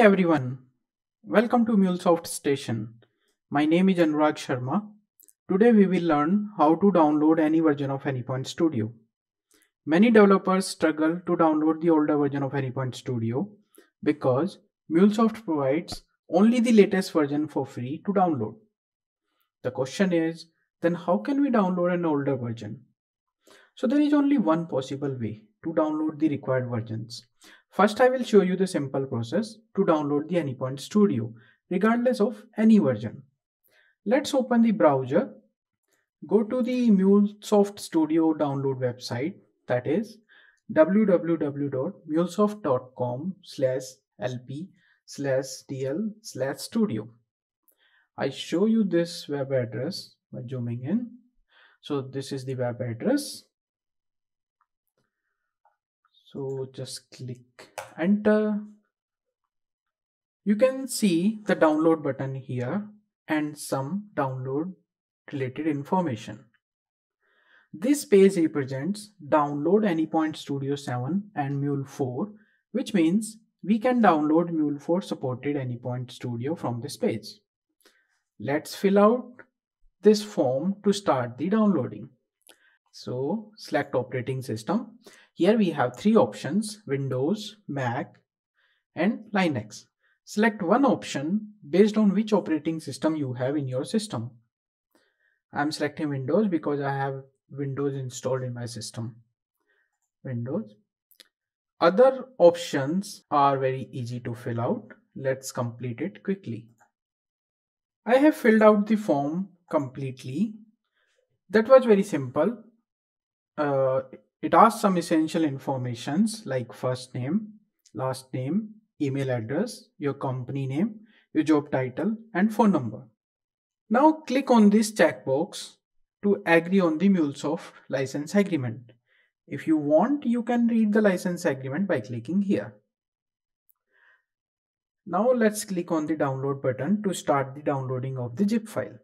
Hey everyone, welcome to MuleSoft Station. My name is Anurag Sharma. Today we will learn how to download any version of Anypoint Studio. Many developers struggle to download the older version of Anypoint Studio because MuleSoft provides only the latest version for free to download. The question is, then how can we download an older version? So there is only one possible way to download the required versions. First, I will show you the simple process to download the Anypoint Studio, regardless of any version. Let's open the browser, go to the MuleSoft Studio download website, that is www.mulesoft.com/lp/dl/studio. I show you this web address by zooming in. So this is the web address. So just click enter. You can see the download button here and some download related information. This page represents download Anypoint Studio 7 and Mule 4, which means we can download Mule 4 supported Anypoint Studio from this page. Let's fill out this form to start the downloading. So select operating system. Here we have three options: Windows, Mac, and Linux. Select one option based on which operating system you have in your system. I'm selecting Windows because I have Windows installed in my system. Windows. Other options are very easy to fill out. Let's complete it quickly. I have filled out the form completely. That was very simple. It asks some essential informations like first name, last name, email address, your company name, your job title, and phone number. Now click on this checkbox to agree on the MuleSoft license agreement. If you want, you can read the license agreement by clicking here. Now let's click on the download button to start the downloading of the zip file.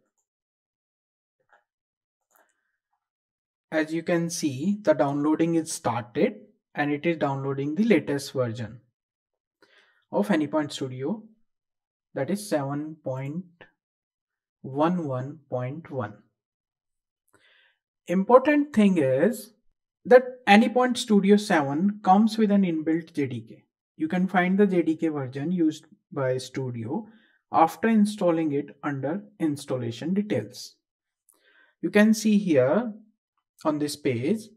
As you can see, the downloading is started and it is downloading the latest version of Anypoint Studio, that is 7.11.1. Important thing is that Anypoint Studio 7 comes with an inbuilt JDK. You can find the JDK version used by Studio after installing it under installation details. You can see here on this page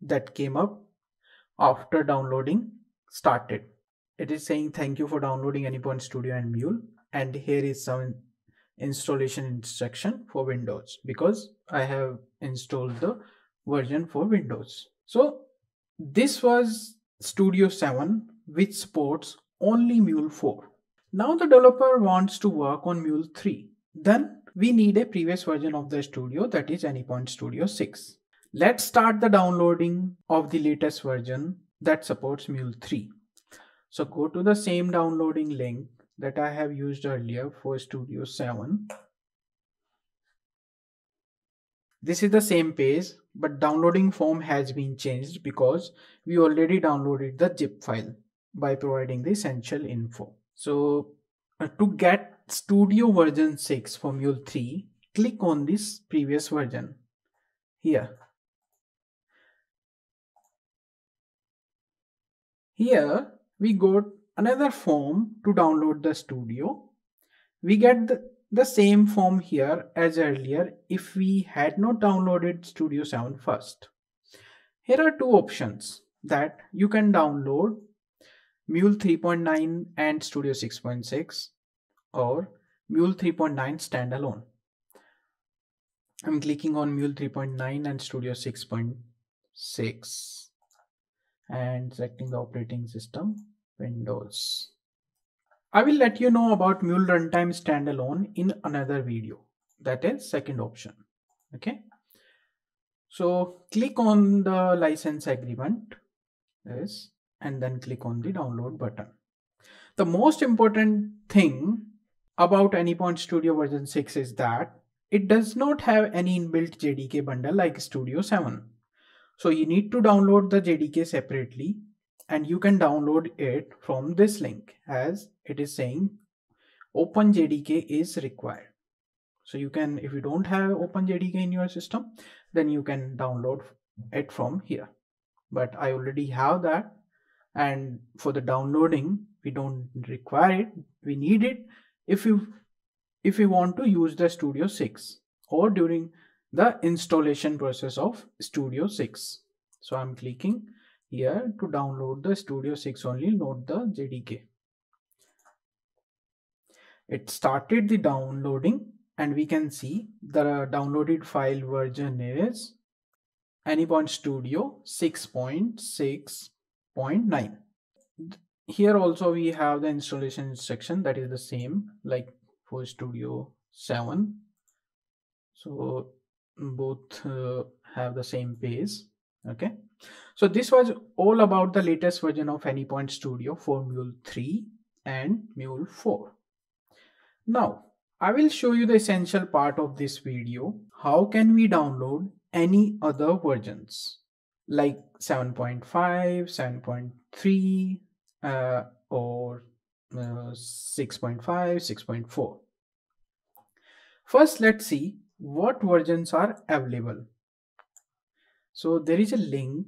that came up after downloading started. It is saying thank you for downloading Anypoint Studio and Mule, and here is some installation instruction for Windows because I have installed the version for Windows. So this was Studio 7, which supports only Mule 4. Now the developer wants to work on Mule 3. Then we need a previous version of the studio, that is Anypoint Studio 6. Let's start the downloading of the latest version that supports Mule 3. So go to the same downloading link that I have used earlier for Studio 7. This is the same page, but downloading form has been changed because we already downloaded the zip file by providing the essential info. So to get Studio version 6 for Mule 3, click on this previous version here. Here we got another form to download the studio. We get the same form here as earlier if we had not downloaded Studio 7 first. Here are two options that you can download: Mule 3.9 and Studio 6.6. or Mule 3.9 standalone. I'm clicking on Mule 3.9 and Studio 6.6 and selecting the operating system, Windows. I will let you know about Mule Runtime standalone in another video, that is second option. Okay. So click on the license agreement, yes, and then click on the download button. The most important thing about Anypoint Studio version 6 is that it does not have any inbuilt JDK bundle like Studio 7. So you need to download the JDK separately and you can download it from this link, as it is saying OpenJDK is required. So you can, if you don't have OpenJDK in your system, then you can download it from here. But I already have that, and for the downloading we don't require it, we need it if you want to use the Studio 6 or during the installation process of Studio 6. So I'm clicking here to download the Studio 6 only, not the JDK. It started the downloading and we can see the downloaded file version is Anypoint Studio 6.6.9. Here also we have the installation instruction that is the same like for Studio 7. So both have the same page. Okay, so this was all about the latest version of Anypoint Studio for Mule 3 and Mule 4. Now I will show you the essential part of this video. How can we download any other versions like 7.5, 7.3 or 6.5, 6.4. First, let's see what versions are available. So there is a link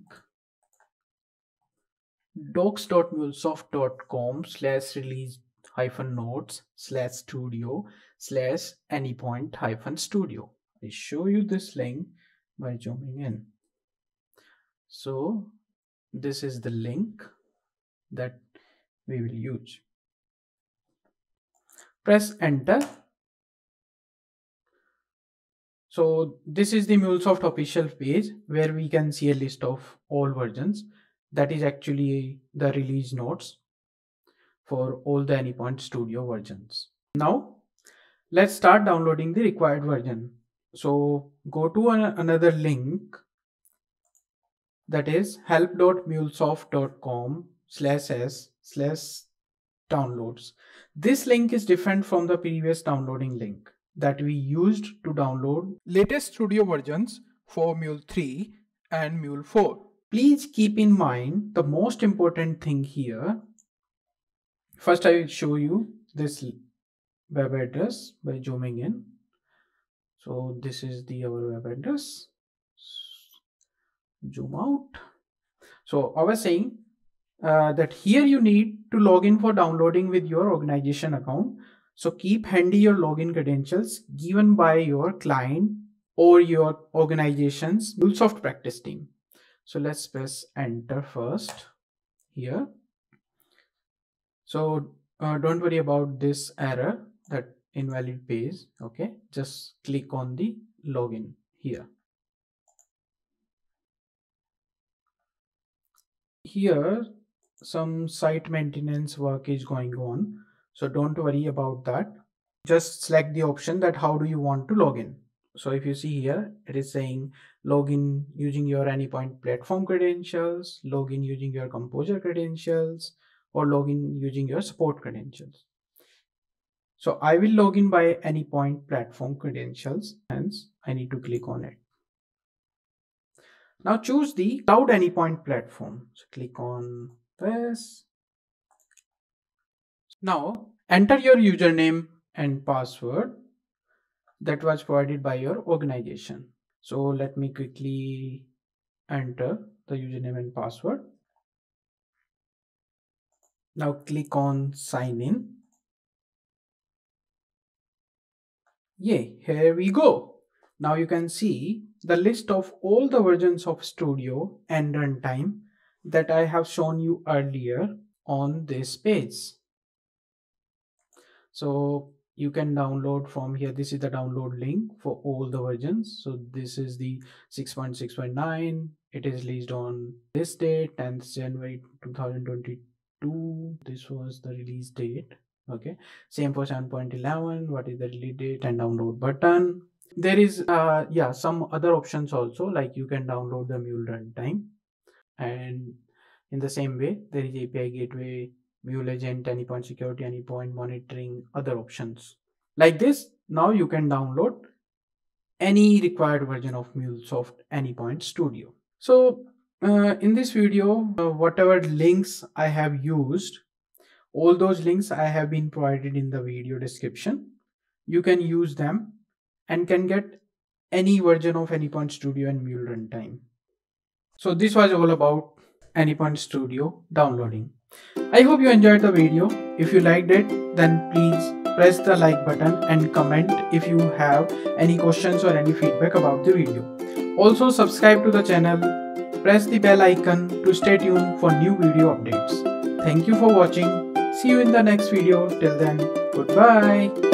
docs.mulesoft.com/release-notes/studio/anypoint-studio. I show you this link by zooming in. So this is the link that we will use. Press enter. So this is the MuleSoft official page where we can see a list of all versions. That is actually the release notes for all the Anypoint Studio versions. Now let's start downloading the required version. So go to another link, that is help.mulesoft.com/s/downloads. This link is different from the previous downloading link that we used to download latest Studio versions for Mule 3 and Mule 4. Please keep in mind the most important thing here. First, I will show you this web address by zooming in. So this is our web address. Zoom out. So I was saying that here you need to log in for downloading with your organization account. So keep handy your login credentials given by your client or your organization's MuleSoft practice team. So let's press enter first here. So don't worry about this error, that invalid page. Okay, just click on the login here. Here some site maintenance work is going on. So don't worry about that. Just select the option that how do you want to log in. So if you see here, it is saying login using your Anypoint Platform credentials, login using your Composer credentials, or login using your support credentials. So I will log in by Anypoint Platform credentials, hence I need to click on it. Now choose the Cloud Anypoint Platform. So click on this. Now enter your username and password that was provided by your organization. So let me quickly enter the username and password. Now click on sign in. Yay, here we go. Now you can see the list of all the versions of Studio and runtime that I have shown you earlier on this page. So you can download from here. This is the download link for all the versions. So this is the 6.6.9. It is released on this date, 10th January 2022. This was the release date. Okay. Same for 7.11. What is the release date and download button? There is some other options also, like you can download the Mule runtime. And in the same way, there is API Gateway, Mule Agent, Anypoint Security, Anypoint Monitoring, other options. Like this, now you can download any required version of MuleSoft Anypoint Studio. So In this video, whatever links I have used, all those links I have been provided in the video description. You can use them and can get any version of Anypoint Studio and Mule runtime. So this was all about Anypoint Studio downloading. I hope you enjoyed the video. If you liked it, then please press the like button and comment if you have any questions or any feedback about the video. Also subscribe to the channel, press the bell icon to stay tuned for new video updates. Thank you for watching. See you in the next video. Till then, goodbye.